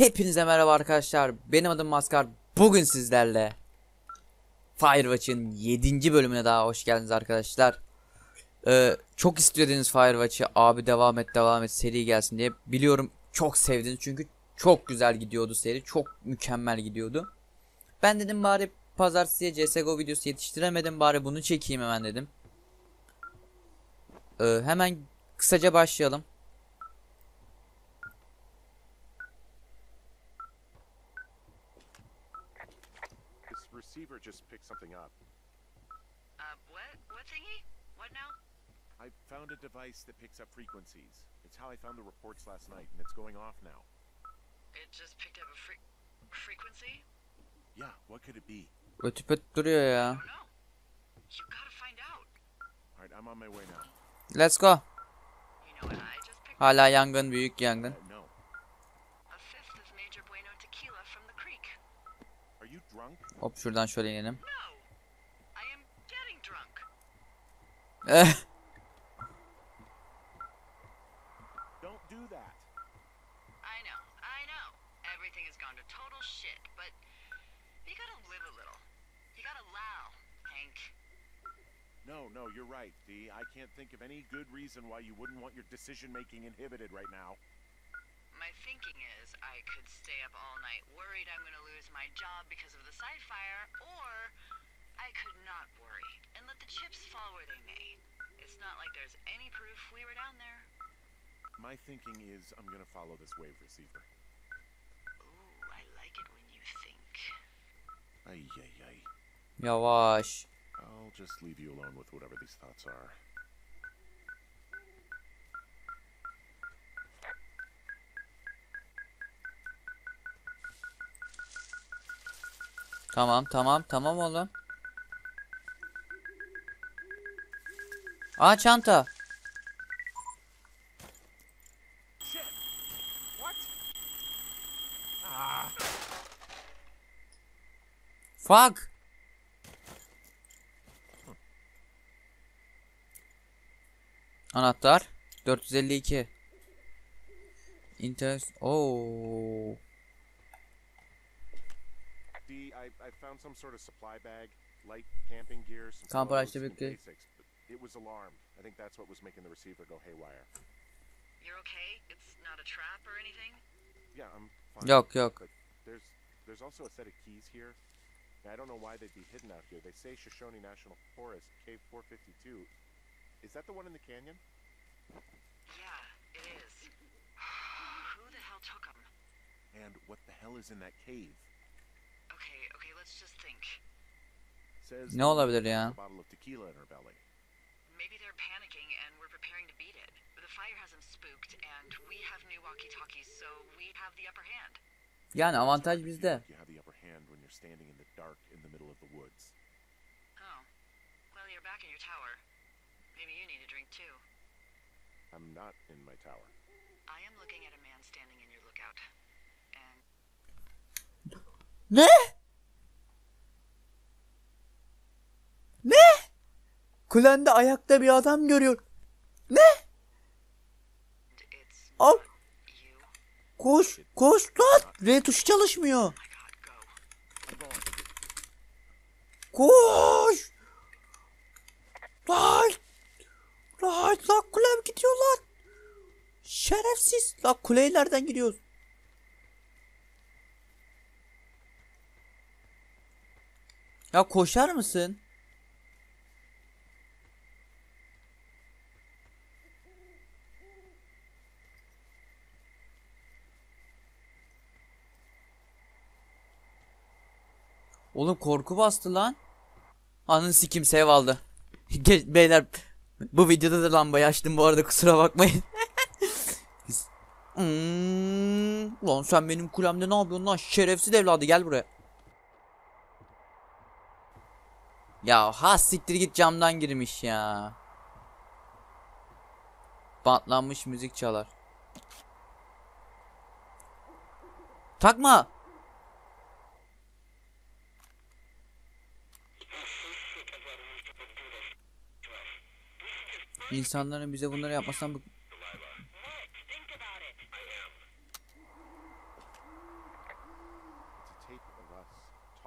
Hepinize merhaba arkadaşlar. Benim adım MASKAR. Bugün sizlerle Firewatch'ın 7. bölümüne daha hoş geldiniz arkadaşlar. Çok istiyordunuz Firewatch'ı. Abi devam et seri gelsin diye. Biliyorum çok sevdiniz çünkü çok güzel gidiyordu seri. Çok mükemmel gidiyordu. Ben dedim bari pazartesiye CSGO videosu yetiştiremedim. Bari bunu çekeyim hemen dedim. Hemen kısaca başlayalım. Just picked something up. What thingy? What now? I found a device that picks up frequencies. It's how I found the reports last night, and it's going off now. It just picked up a frequency? Yeah, what could it be? Ötüp duruyor ya. You gotta find out. All right, I'm on my way now. Let's go. Hala yangın, büyük yangın. No. A fifth of Major Bueno tequila from the creek. Are you drunk? Hop şuradan şöyle inelim. No, you're right, Dee. I can't think of any good reason why you wouldn't want your decision making inhibited right now. My thinking is I could stay up all night worried I'm going to lose my job because of the side fire, or I could not worry and let the chips fall where they may. It's not like there's any proof we were down there. My thinking is I'm going to follow this wave receiver. Ooh, I like it when you think. Ay. Yavaş. I'll just leave you alone with whatever these thoughts are. Tamam oğlum. Aa, çanta. Fuck. Anahtar 452. İnteres. Oo. I found some sort of supply bag, light camping gear, some basics. It was alarmed. I think that's what was making the receiver go haywire. You're okay? It's not a trap or anything? Yeah, I'm fine. Yok. There's also a set of keys here. I don't know why they'd be hidden out here. They say Shoshone National Forest, Cave 452. Is that the one in the canyon? Yeah, it is. Who the hell took them? And what the hell is in that cave? Okay, let's just think. Says no olabilir ya. Bottle of tequila in her belly. Maybe they're panicking and we're preparing to beat it. The fire has them spooked and we have new walkie-talkies, so we have the upper hand. Yani avantaj bizde. You have the upper hand when you're standing in the dark in the middle of the woods. Oh. Well, you're back in your tower. Maybe you need a drink too. I'm not in my tower. I am looking at a man standing in your lookout. And Ne? Kulende ayakta bir adam görüyor. Ne? Al. Koş lan. R tuşu çalışmıyor. Koş. Lan kulem gidiyorlar. Şerefsiz. Lan kuleylerden gidiyoruz. Ya koşar mısın? Oğlum korku bastı lan. Anın sikim sev aldı. Beyler bu videoda da lambayı açtım bu arada, kusura bakmayın. Lan sen benim kulemde ne yapıyorsun lan şerefsiz evladı, gel buraya. Ya ha siktir git, camdan girmiş ya. Bantlanmış müzik çalar. Takma. İnsanların bize bunları yapmasam bu...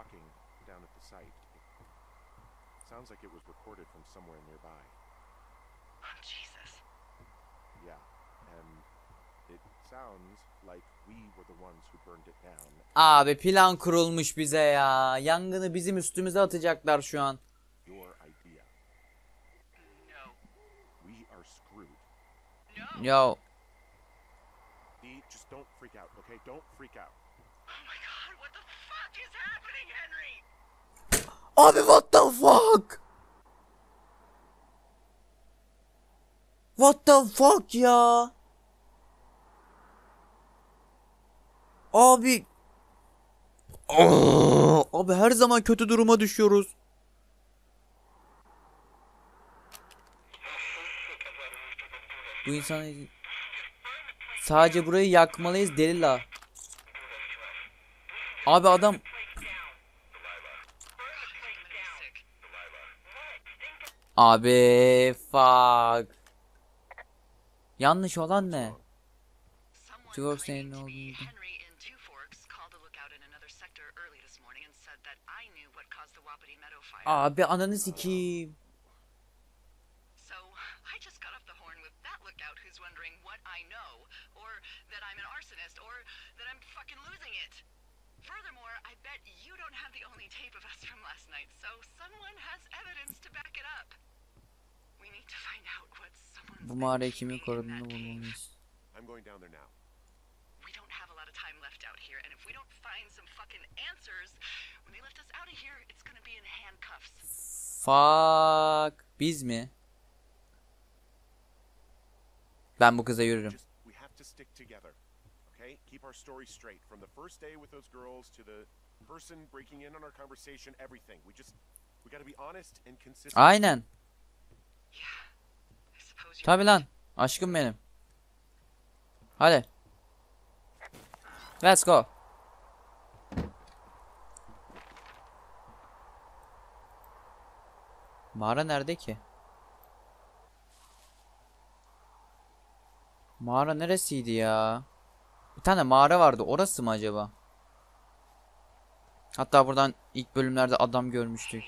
talking down at the site. It sounds like it was recorded from somewhere nearby. Oh, Jesus. Yeah, it sounds like we were the ones who burned it down. Abi plan kurulmuş bize ya. Yangını bizim üstümüze atacaklar şu an. Yo. Just don't freak out, okay? Don't freak out. Oh my God, what the fuck is happening, Henry? Abi what the fuck? What the fuck ya? Abi. Abi her zaman kötü duruma düşüyoruz. Bu insan sadece burayı yakmalıyız Delila. Abi adam abi fuck. Yanlış olan ne? Twerk'in ne olduğunu. Abi ananı sikeyim. Bu mağarayı kimin koruduğunu bulmalıyız. Fuck, biz mi? Ben bu kıza yürürüm. Aynen. Tabi lan, aşkım benim. Hadi. Let's go. Mağara nerede ki? Mağara neresiydi ya? Bir tane mağara vardı, orası mı acaba? Hatta buradan ilk bölümlerde adam görmüştük.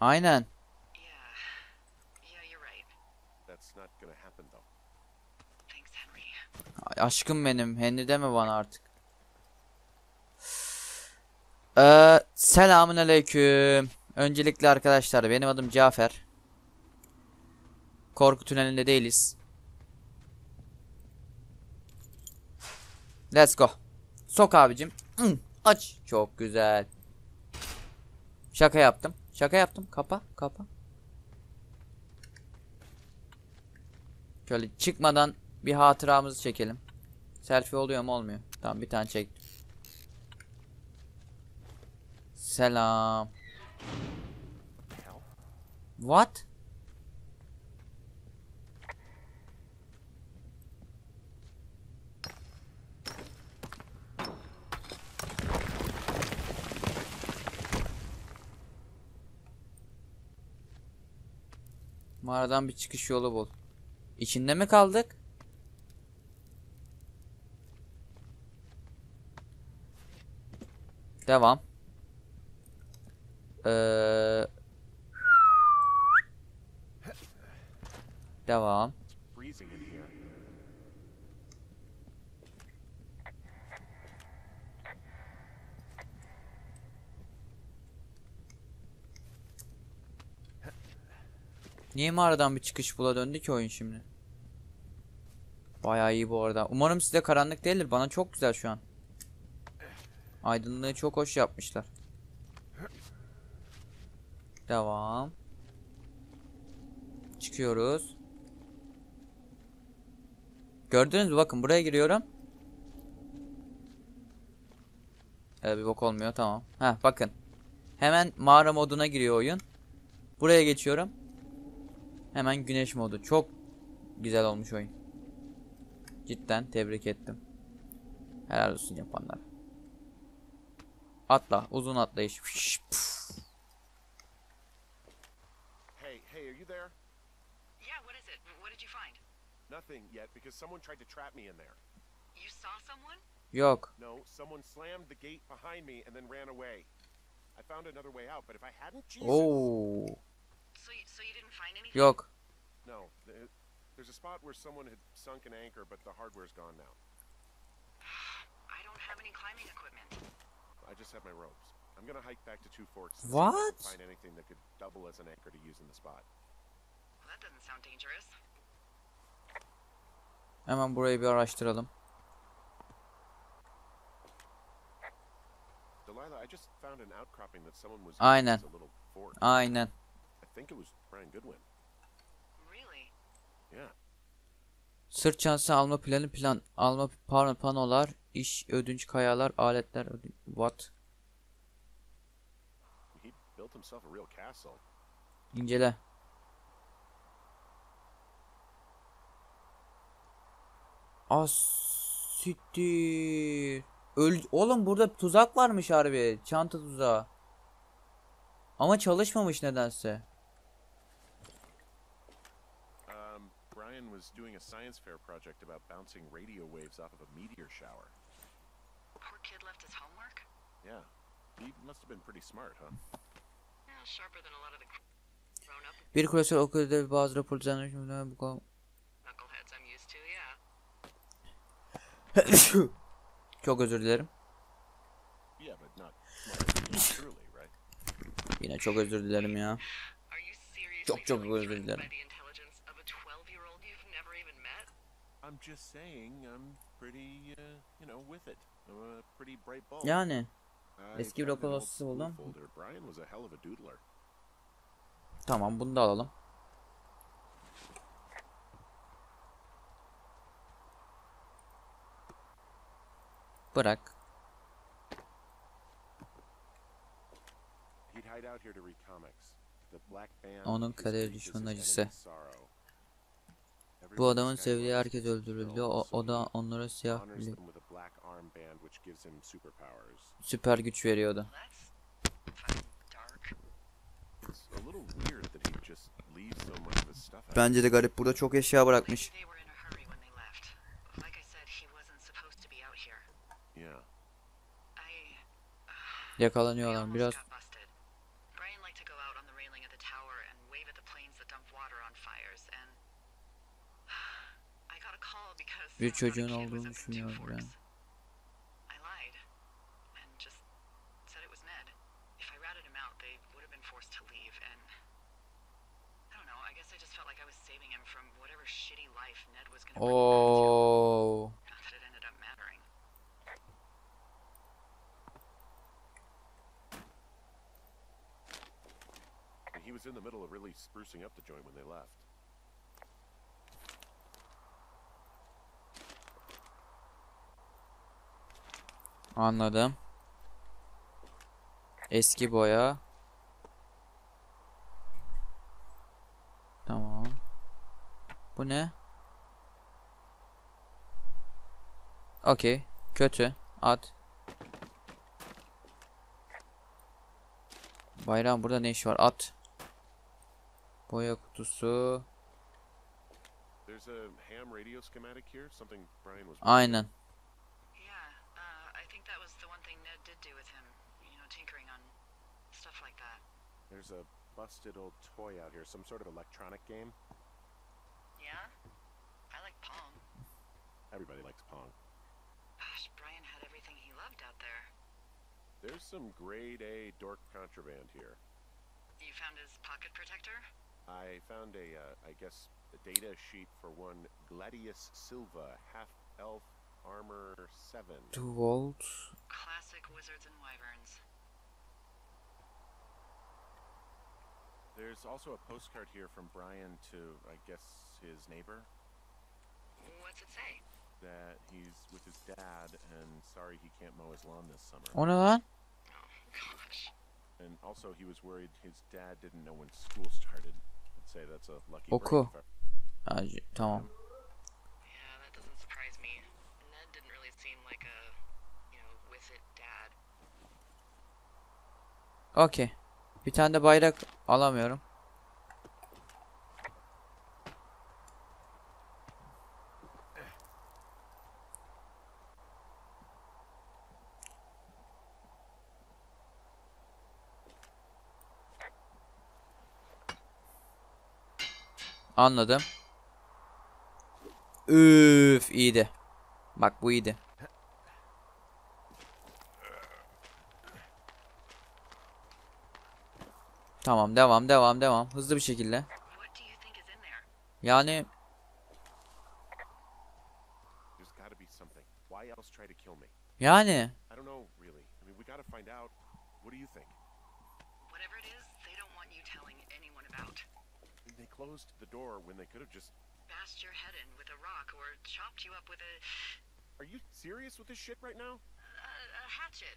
Aynen. Aşkım benim, Henry deme bana artık. Selamünaleyküm. Öncelikle arkadaşlar, benim adım Cafer. Korku tünelinde değiliz. Let's go. Sok abicim. Aç. Çok güzel. Şaka yaptım. Şaka yaptım. Kapa. Kapa. Şöyle çıkmadan bir hatıramızı çekelim. Selfie oluyor mu olmuyor. Tamam, bir tane çektim. Selam. What? Mağaradan bir çıkış yolu bul. İçinde mi kaldık? Devam. Devam. Niye mağaradan bir çıkış bula döndü ki oyun şimdi? Bayağı iyi bu arada. Umarım size karanlık değildir. Bana çok güzel şu an. Aydınlığı çok hoş yapmışlar. Devam. Çıkıyoruz. Gördünüz mü? Bakın buraya giriyorum. Bir bok olmuyor. Tamam. Heh, bakın. Hemen mağara moduna giriyor oyun. Buraya geçiyorum. Hemen güneş modu. Çok güzel olmuş oyun. Cidden tebrik ettim. Helal olsun yapanlar. Atla, uzun atlayış. Hey, are you there? Yeah, what is it? What did you find? Nothing yet because someone tried to trap me in there. You saw someone? Yok. No, someone slammed the gate behind me and then ran away. I found another way out, but if I hadn't, Jesus. Oh. So you didn't find anything? Yok. No. There's a spot where someone had sunk an anchor, but the hardware's gone now. I don't have any climbing equipment. I just have my ropes. I'm gonna hike back to Two Forks. What? Find anything that could double as an anchor to use in the spot. Well, that doesn't sound dangerous. Hemen burayı bir araştıralım. Delilah, I just found an outcropping that someone was using as a little fort. Aynen. I think it was Brian Goodwin. Really? Yeah. Sırt çantası alma planı panolar, iş ödünç kayalar, aletler ödünç. What? İncele. Asittir. Oğlum burada tuzak varmış harbi. Çanta tuzağı. Ama çalışmamış nedense. Brian was doing a science fair project about bouncing radio waves off of a meteor shower. Poor kid left his homework? Yeah. He must have been pretty smart, huh? Bir küresel okulda bazı rapor düzenlemişler bu konu. Çok özür dilerim. Yine çok özür dilerim ya. Çok özür dilerim. Yani. Eski bir okul hastası buldum. Tamam, bunu da alalım. Bırak. Onun kader düşmanın acısı. Bu adamın sevdiği herkes öldürüldü. O da onlara siyah bir süper güç veriyordu. Bence de garip. Burada çok eşya bırakmış. Yakalanıyorlar biraz. Bir çocuğun olduğunu düşünüyorum ben. Oh. He was in the middle of really sprucing up the joint when they left. Anladım. Eski boya. Tamam. Bu ne? Okey. Kötü. At. Bayram burada ne iş var? At. Boya kutusu. Aynen. There's a busted old toy out here, some sort of electronic game. Yeah? I like Pong. Everybody likes Pong. Gosh, Brian had everything he loved out there. There's some grade A dork contraband here. You found his pocket protector? I found a, I guess, a data sheet for one Gladius Silva, half-elf, armor 7. 2 volt. Classic wizards and wyverns. There's also a postcard here from Brian to, I guess, his neighbor. What's it say? That he's with his dad and sorry he can't mow his lawn this summer. Oh no. Oh gosh. And also he was worried his dad didn't know when school started. It's Oku. Tamam. Okey. Bir tane de bayrak alamıyorum. Anladım. Üf, iyiydi. Bak bu iyiydi. Tamam, devam. Hızlı bir şekilde. Yani closed the door when they could have just bashed your head in with a rock or chopped you up with a... Are you serious with this shit right now? A hatchet.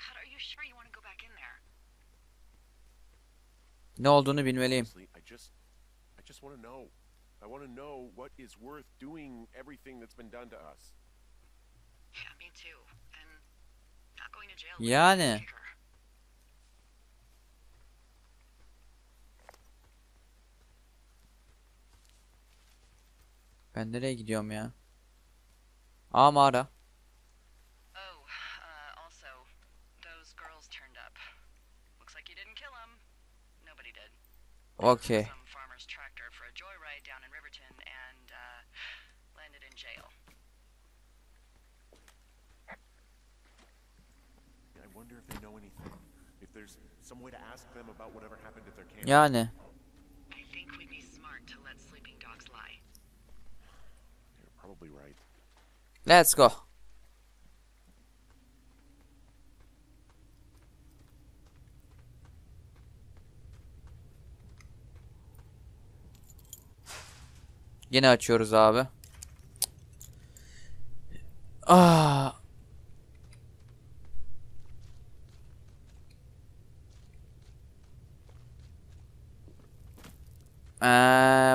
God, are you sure you want to go back in there? Ne olduğunu bilmeliyim. I just want to know. I want to know what is worth doing everything that's been done to us. Yeah, me too. And not going to jail. Yani. Ben nereye gidiyorum ya? Aa, mağara. Okay. Yani. Let's go. Yine açıyoruz abi. Ah.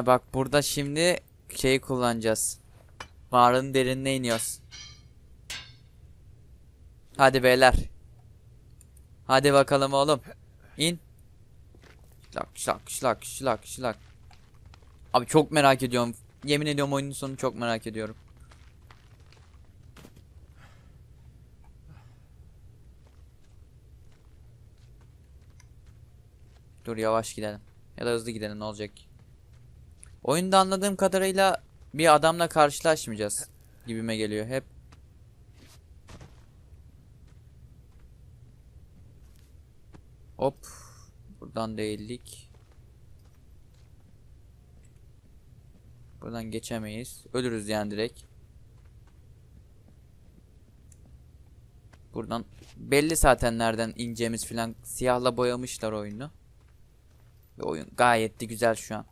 Bak burada şimdi şeyi kullanacağız. Mağaranın derinine iniyoruz. Hadi beyler. Hadi bakalım oğlum. İn. Şlak. Abi çok merak ediyorum. Yemin ediyorum oyunun sonunu çok merak ediyorum. Dur yavaş gidelim. Ya da hızlı gidelim, ne olacak? Oyunda anladığım kadarıyla bir adamla karşılaşmayacağız gibime geliyor hep. Hop. Buradan değildik. Buradan geçemeyiz. Ölürüz yani direkt. Buradan belli zaten nereden ineceğimiz filan. Siyahla boyamışlar oyunu. Ve oyun gayet de güzel şu an.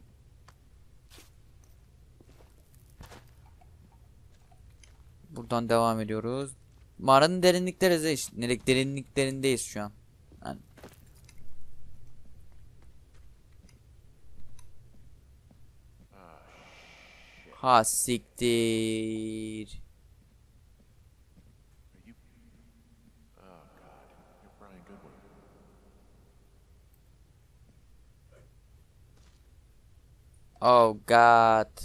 Buradan devam ediyoruz. Mağaranın derinliklerindeyiz şu an. Yani. Ha siktir. Oh God.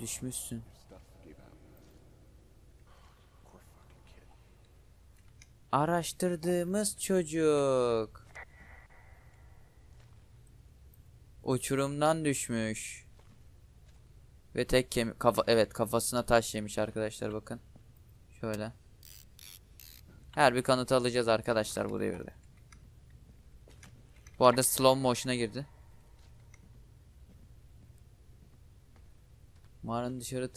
Düşmüşsün. Araştırdığımız çocuk uçurumdan düşmüş ve tek kafasına taş yemiş arkadaşlar, bakın. Şöyle. Her bir kanıtı alacağız arkadaşlar bu devirde. Bu arada slow motion'a girdi. Mağaranın dışarı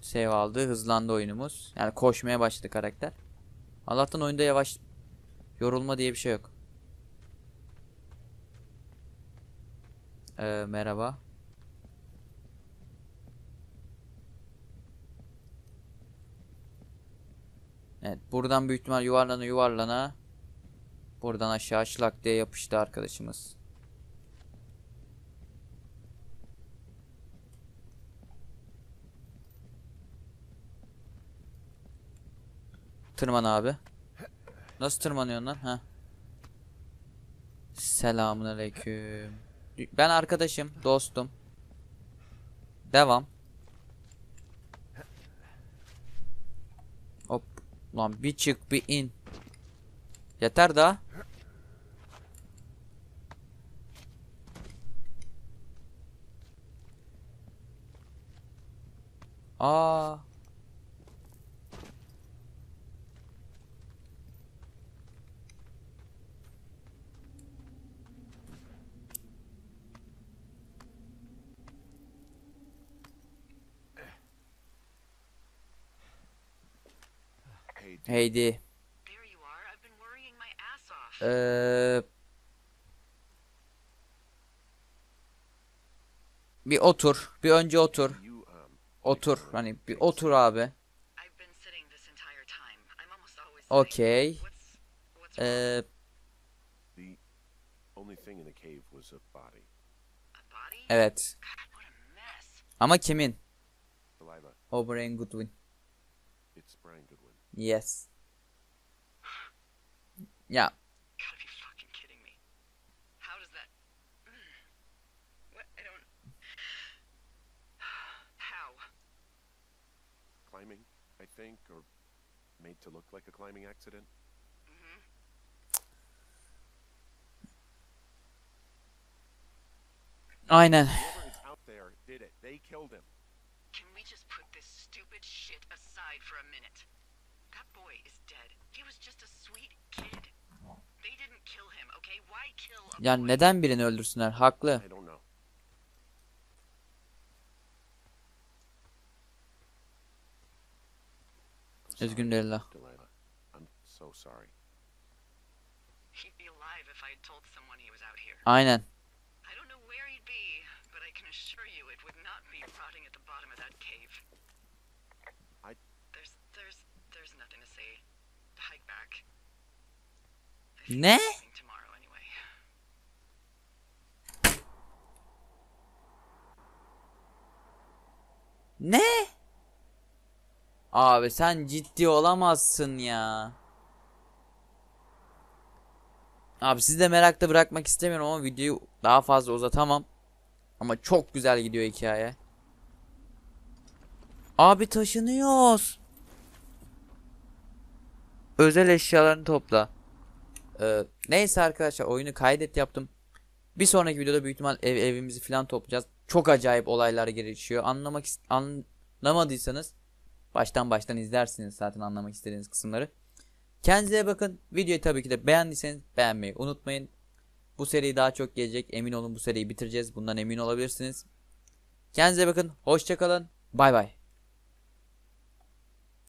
save aldı, hızlandı oyunumuz. Yani koşmaya başladı karakter. Allah'tan oyunda yavaş yorulma diye bir şey yok. Merhaba. Evet, buradan büyük ihtimal yuvarlana yuvarlana buradan aşağı şlak diye yapıştı arkadaşımız. Tırman abi. Nasıl tırmanıyorsun lan? Ha. Selamünaleyküm. Ben arkadaşım, dostum. Devam. Hop. Lan bir çık bir in. Yeter daha. Aa. Heydi. Bir otur. Bir önce otur. Otur. Hani bir otur abi. Okey. Evet. Ama kimin? O Brian Goodwin. Yes. Yeah. Gotta be fucking kidding me. How does that? What? I don't. How? Climbing, I think, or made to look like a climbing accident. Mm-hmm. Aynen. Whoever's out there did it. They killed him. Can we just put this stupid shit aside for a minute? That boy is dead. He was just a sweet kid. They didn't kill him, okay? Why kill a boy? Ya neden birini öldürsünler? Haklı. Üzgünüm Delilah. Aynen. Ne? Ne? Abi sen ciddi olamazsın ya. Abi sizi de merakta bırakmak istemiyorum ama videoyu daha fazla uzatamam. Ama çok güzel gidiyor hikaye. Abi taşınıyoruz. Özel eşyalarını topla. Neyse arkadaşlar, oyunu kaydet yaptım. Bir sonraki videoda büyük ihtimal evimizi falan toplayacağız. Çok acayip olaylar gelişiyor. Anlamadıysanız baştan izlersiniz zaten anlamak istediğiniz kısımları. Kendinize bakın. Videoyu tabii ki de beğendiyseniz beğenmeyi unutmayın. Bu seri daha çok gelecek. Emin olun bu seriyi bitireceğiz. Bundan emin olabilirsiniz. Kendinize bakın. Hoşça kalın. Bay bay.